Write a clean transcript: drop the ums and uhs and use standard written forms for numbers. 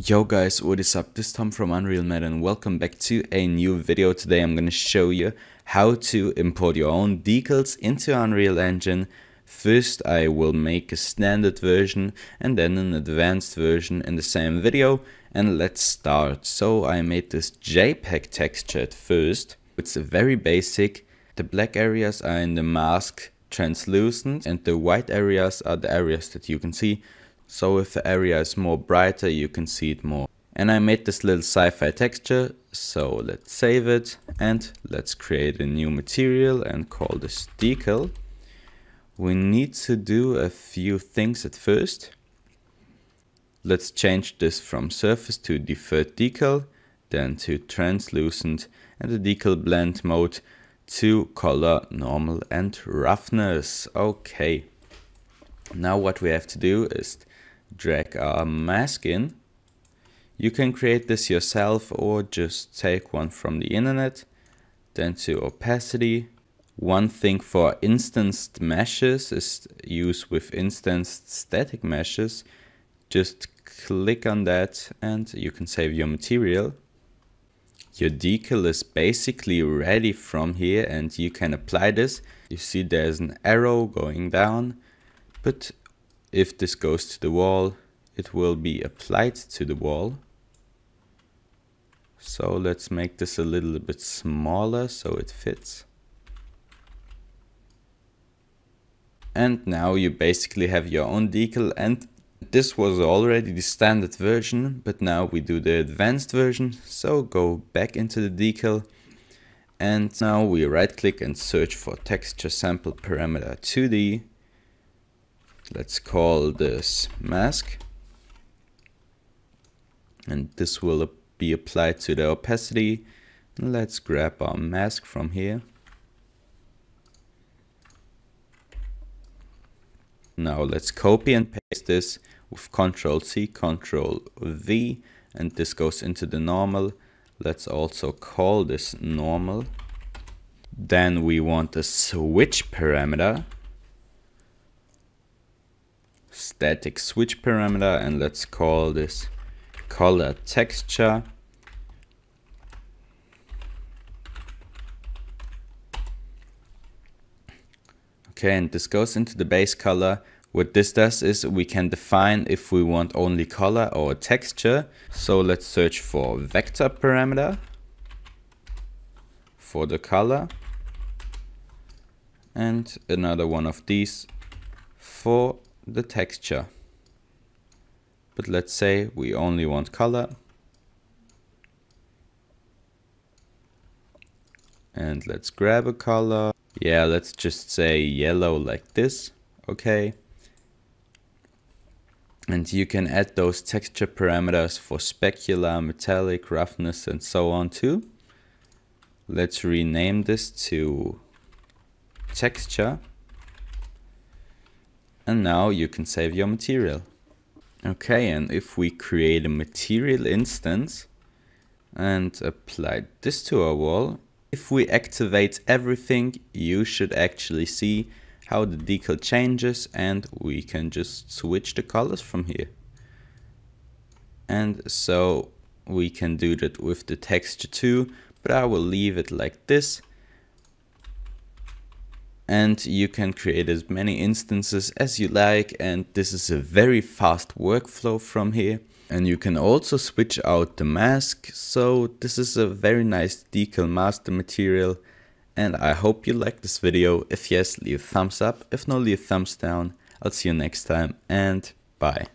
Yo guys, what is up? This is Tom from Unreal Med and welcome back to a new video. Today I'm gonna show you how to import your own decals into Unreal Engine. First I will make a standard version and then an advanced version in the same video, and let's start. So I made this JPEG texture at first. It's very basic. The black areas are in the mask translucent and the white areas are the areas that you can see. So if the area is more brighter, you can see it more. And I made this little sci-fi texture. So let's save it and let's create a new material and call this decal. We need to do a few things at first. Let's change this from surface to deferred decal, then to translucent, and the decal blend mode to color, normal and roughness. Okay. Now what we have to do is drag our mask in. You can create this yourself or just take one from the internet. Then to opacity. One thing for instanced meshes is use with instanced static meshes. Just click on that and you can save your material. Your decal is basically ready from here and you can apply this. You see there's an arrow going down, but if this goes to the wall, it will be applied to the wall. So let's make this a little bit smaller so it fits. And now you basically have your own decal, and this was already the standard version, but now we do the advanced version. So go back into the decal and now we right click and search for texture sample parameter 2D. Let's call this mask, and this will be applied to the opacity. Let's grab our mask from here. Now let's copy and paste this with Ctrl C, Ctrl V, and this goes into the normal. Let's also call this normal. Then we want a switch parameter. Static switch parameter, and let's call this color texture. Okay, and this goes into the base color. What this does is we can define if we want only color or texture. So let's search for vector parameter for the color and another one of these for the texture, but let's say we only want color, and let's grab a color. Yeah, let's just say yellow like this. Okay, and you can add those texture parameters for specular, metallic, roughness and so on too. Let's rename this to texture. And now you can save your material. Okay, and if we create a material instance and apply this to our wall, if we activate everything, you should actually see how the decal changes, and we can just switch the colors from here. And so we can do that with the texture too, but I will leave it like this. And you can create as many instances as you like, and this is a very fast workflow from here. And you can also switch out the mask. So this is a very nice decal master material, and I hope you liked this video. If yes, leave a thumbs up. If no, leave a thumbs down. I'll see you next time, and bye.